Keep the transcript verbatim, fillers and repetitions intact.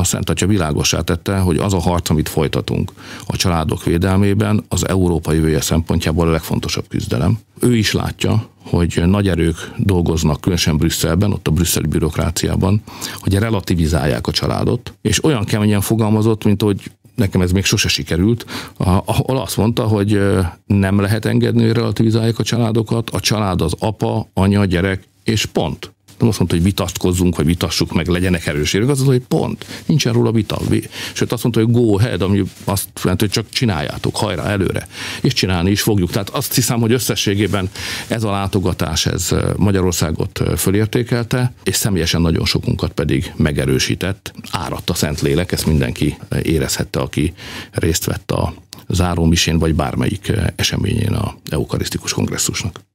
a Szent Atya világossá tette, hogy az a harc, amit folytatunk a családok védelmében, az Európa jövője szempontjából a legfontosabb küzdelem. Ő is látja, hogy nagy erők dolgoznak, különösen Brüsszelben, ott a brüsszeli bürokráciában, hogy relativizálják a családot, és olyan keményen fogalmazott, mint hogy nekem ez még sose sikerült, ahol azt mondta, hogy nem lehet engedni, hogy relativizálják a családokat, a család az apa, anya, gyerek, és pont. Nem azt mondta, hogy vitatkozzunk, vagy vitassuk meg, legyenek erős érvek, az az, hogy pont, nincsen róla vita. Sőt, azt mondta, hogy go ahead, ami azt jelenti, hogy csak csináljátok, hajrá, előre, és csinálni is fogjuk. Tehát azt hiszem, hogy összességében ez a látogatás, ez Magyarországot fölértékelte, és személyesen nagyon sokunkat pedig megerősített, áradt a Szentlélek, ezt mindenki érezhette, aki részt vett a zárómisén, vagy bármelyik eseményén a Eucharisztikus Kongresszusnak.